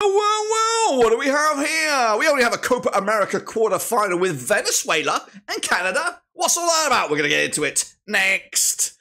What do we have here? We only have a Copa America quarterfinal with Venezuela and Canada. What's all that about? We're going to get into it next.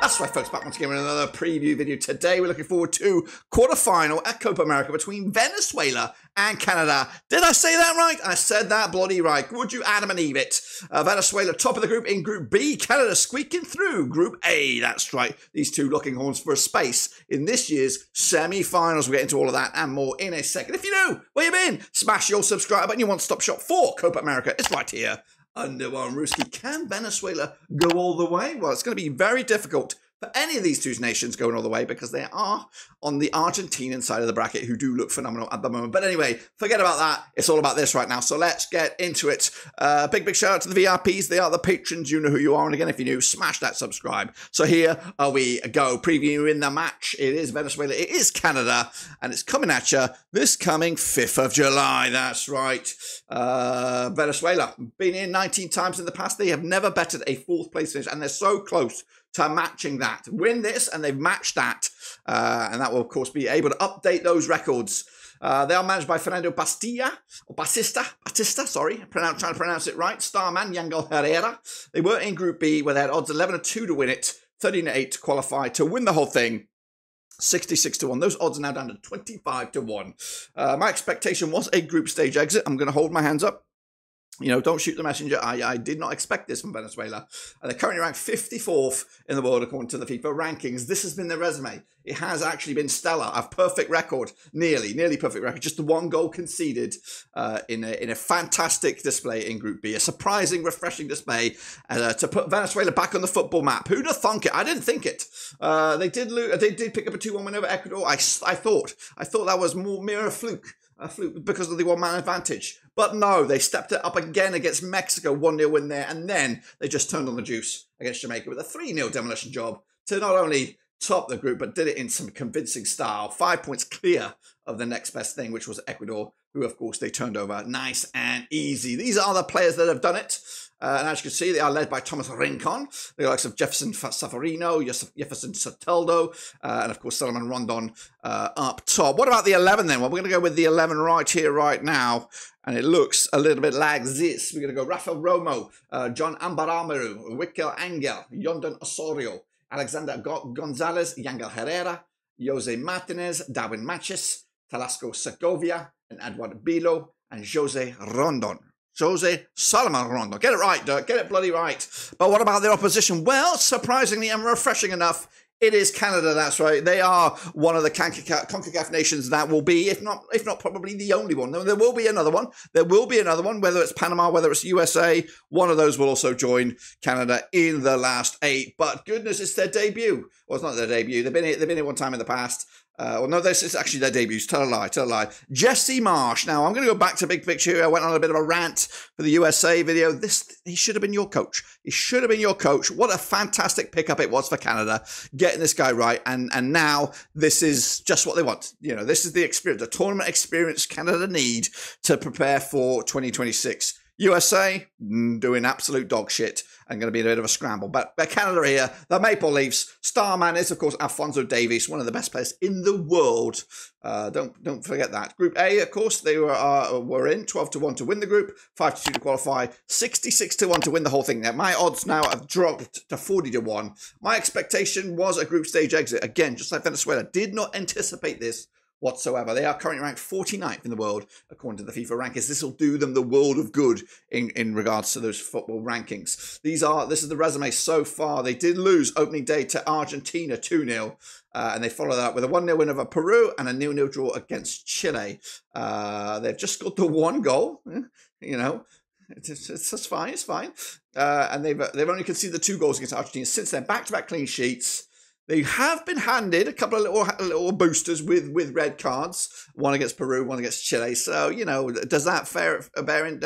That's right, folks, back once again with another preview video. Today we're looking forward to quarterfinal at Copa America between Venezuela and Canada. Did I say that right? I said that bloody right. Would you Adam and Eve it? Venezuela top of the group in Group B. Canada squeaking through Group A. That's right. These two locking horns for a space in this year's semi-finals. We'll get into all of that and more in a second. If you know where you been, smash your subscribe button. You want Stop Shop for Copa America. It's right here. Under one Ruski. Can Venezuela go all the way? Well, it's going to be very difficult for any of these two nations going all the way because they are on the Argentinian side of the bracket who do look phenomenal at the moment. But anyway, forget about that. It's all about this right now. So let's get into it. Big shout out to the VIPs. They are the patrons. You know who you are. And again, if you're new, smash that subscribe. So here we go. Previewing the match. It is Venezuela. It is Canada. And it's coming at you this coming 5th of July. That's right. Venezuela, been in 19 times in the past. They have never bettered a fourth place finish. And they're so close to matching that. Win this and they've matched that. And that will, of course, be able to update those records. They are managed by Fernando Bastilla, or Batista, sorry, trying to pronounce it right. Starman, Yangel Herrera. They were in Group B where they had odds 11-2 to win it, 13-8 to qualify, to win the whole thing. 66-1. Those odds are now down to 25-1. My expectation was a group stage exit. I'm going to hold my hands up. You know, don't shoot the messenger. I did not expect this from Venezuela. And they're currently ranked 54th in the world according to the FIFA rankings. This has been their resume. It has actually been stellar. A perfect record, nearly perfect record. Just the one goal conceded in a fantastic display in Group B. A surprising, refreshing display to put Venezuela back on the football map. Who'd have thunk it? I didn't think it. They did lose. They did pick up a 2-1 win over Ecuador. I thought that was more mere fluke. A fluke because of the one-man advantage. But no, they stepped it up again against Mexico, 1-0 win there, and then they just turned on the juice against Jamaica with a 3-0 demolition job to not only top the group, but did it in some convincing style. 5 points clear of the next best thing, which was Ecuador, who, of course, they turned over nice and easy. These are the players that have done it. And as you can see, they are led by Thomas Rincon, the likes of Jefferson Safarino, Jefferson Soteldo, and of course Salomón Rondón up top. What about the 11 then? Well, we're going to go with the 11 right here, right now. And it looks a little bit like this. We're going to go Rafael Romo, John Ambaramaru, Wickel Angel, Yondon Osorio, Alexander Gonzalez, Yangel Herrera, Jose Martinez, Darwin Machis, Talasco Segovia, and Edward Bilo, and Jose Rondon. Jose Salomón Rondón. Get it right, Dirk. Get it bloody right. But what about their opposition? Well, surprisingly and refreshing enough, it is Canada. That's right. They are one of the CONCACAF nations that will be, if not probably the only one. There will be another one. There will be another one, whether it's Panama, whether it's USA. One of those will also join Canada in the last 8. But goodness, it's their debut. Well, it's not their debut. They've been here one time in the past. Well, no, this is actually their debuts. Tell a lie. Jesse Marsh. Now, I'm going to go back to big picture. I went on a bit of a rant for the USA video. He should have been your coach. He should have been your coach. What a fantastic pickup it was for Canada, getting this guy right. And now this is just what they want. You know, this is the experience, the tournament experience Canada need to prepare for 2026. USA doing absolute dog shit and going to be in a bit of a scramble. But Canada here, the Maple Leafs. Starman is, of course, Alphonso Davies, one of the best players in the world. Don't forget that. Group A, of course, they were in 12-1 to win the group, 5-2 to qualify, 66-1 to win the whole thing. Now, my odds now have dropped to 40-1. My expectation was a group stage exit. Again, just like Venezuela, did not anticipate this whatsoever. They are currently ranked 49th in the world, according to the FIFA rankings. This will do them the world of good in regards to those football rankings. This is the resume so far. They did lose opening day to Argentina 2-0, and they followed that up with a 1-0 win over Peru and a 0-0 draw against Chile. They've just scored the one goal, you know. It's fine, it's fine. And they've only conceded the 2 goals against Argentina since then. Back-to-back clean sheets. They have been handed a couple of little boosters with red cards, one against Peru, one against Chile. So, you know, does that bear in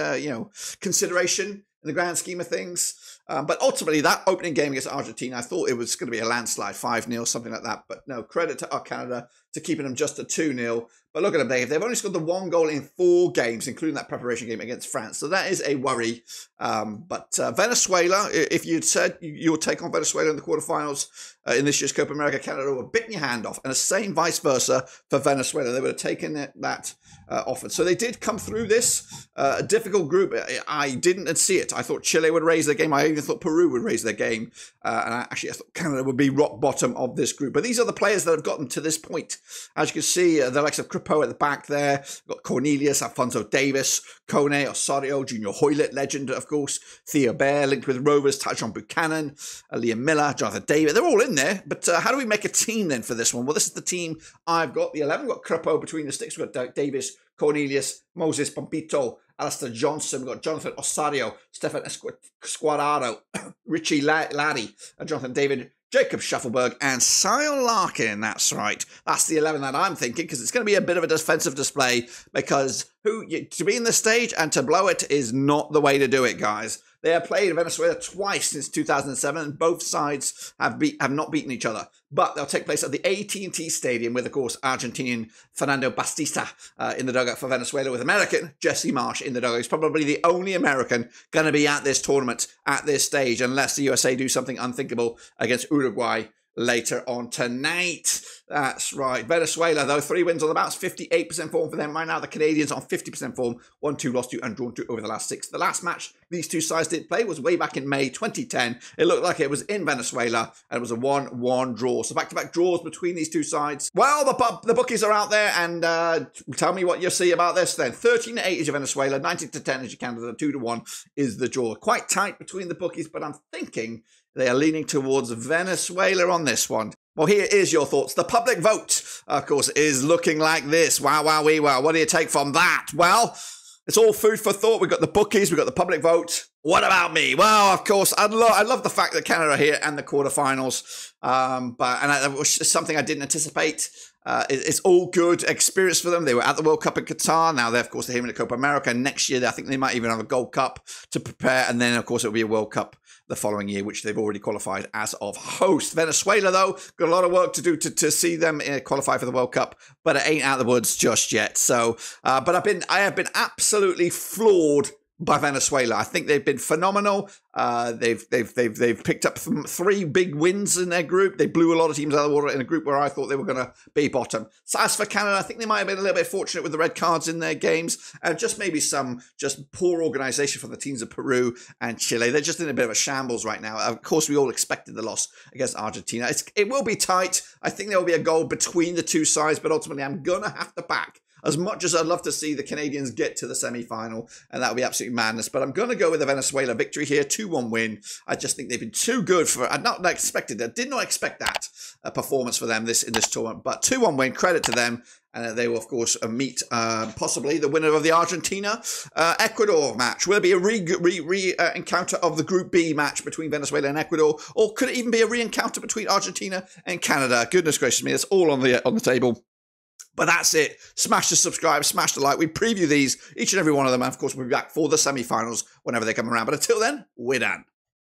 consideration in the grand scheme of things? But ultimately, that opening game against Argentina, I thought it was going to be a landslide, 5-0, something like that. But no, credit to our Canada to keeping them just a 2-0. But look at them, Dave. They've only scored the one goal in 4 games, including that preparation game against France. So that is a worry. But Venezuela, if you'd said you'll take on Venezuela in the quarterfinals in this year's Copa America, Canada would have bitten your hand off. And the same vice versa for Venezuela. They would have taken it, that offer. So they did come through this a difficult group. I didn't see it. I thought Chile would raise their game. I thought Peru would raise their game, and I thought Canada would be rock bottom of this group. But these are the players that have got them to this point. As you can see, the likes of Crépeau at the back there, got Cornelius, Alphonso Davies, Kone, Osorio, Junior Hoylett, legend, of course, Theo Bear, linked with Rovers, Tajon Buchanan, Liam Miller, Jonathan David. They're all in there, but how do we make a team then for this one? Well, this is the team I've got. The 11, we've got Crépeau between the sticks, we've got Davies, Cornelius, Moses Pompito, Alistair Johnson, we've got Jonathan Osorio, Stefan Esquadrado, Richie Laddie, Jonathan David, Jacob Shuffleberg, and Sile Larkin. That's right. That's the 11 that I'm thinking, because it's going to be a bit of a defensive display, because to be in this stage and to blow it is not the way to do it, guys. They have played Venezuela twice since 2007, and both sides have not beaten each other. But they'll take place at the AT&T Stadium with, of course, Argentinian Fernando Bastilla in the dugout for Venezuela, with American Jesse Marsh in the dugout. He's probably the only American going to be at this tournament at this stage, unless the USA do something unthinkable against Uruguay later on tonight. That's right. Venezuela, though, 3 wins on the bounce, 58% form for them right now. The Canadians on 50% form, 1-2, lost 2 and drawn 2 over the last 6. The last match these two sides did play was way back in May 2010. It looked like it was in Venezuela, and it was a 1-1 draw. So back-to-back draws between these two sides. Well, the bookies are out there, and tell me what you see about this then. 13-8 is your Venezuela, 19-10 is your Canada, 2-1 is the draw. Quite tight between the bookies, but I'm thinking they are leaning towards Venezuela on this one. Well, here is your thoughts. The public vote, of course, is looking like this. Wow, wow, wee, wow. What do you take from that? Well, it's all food for thought. We've got the bookies. We've got the public vote. What about me? Well, of course, I love the fact that Canada are here and the quarterfinals. It was just something I didn't anticipate. It's all good experience for them. They were at the World Cup in Qatar. Now they're, of course, they're here in the Copa America. Next year, I think they might even have a Gold Cup to prepare. And then, of course, it'll be a World Cup the following year, which they've already qualified as of host. Venezuela, though, got a lot of work to do to see them qualify for the World Cup. But it ain't out of the woods just yet. So, I have been absolutely floored by Venezuela. I think they've been phenomenal. They've picked up 3 big wins in their group. They blew a lot of teams out of the water in a group where I thought they were going to be bottom. So as for Canada, I think they might have been a little bit fortunate with the red cards in their games, and just maybe some just poor organisation from the teams of Peru and Chile. They're just in a bit of a shambles right now. Of course, we all expected the loss against Argentina. It will be tight. I think there will be a goal between the two sides, but ultimately I'm going to have to back, as much as I'd love to see the Canadians get to the semi-final, and that would be absolute madness. But I'm going to go with a Venezuela victory here, 2-1 win. I just think they've been too good for it. I did not expect that performance for them in this tournament. But 2-1 win, credit to them. And they will, of course, meet possibly the winner of the Argentina-Ecuador match. Will it be a re-encounter of the Group B match between Venezuela and Ecuador? Or could it even be a re-encounter between Argentina and Canada? Goodness gracious me, it's all on the table. But that's it. Smash the subscribe, smash the like. We preview these, each and every one of them. And, of course, we'll be back for the semi-finals whenever they come around. But until then, we're done.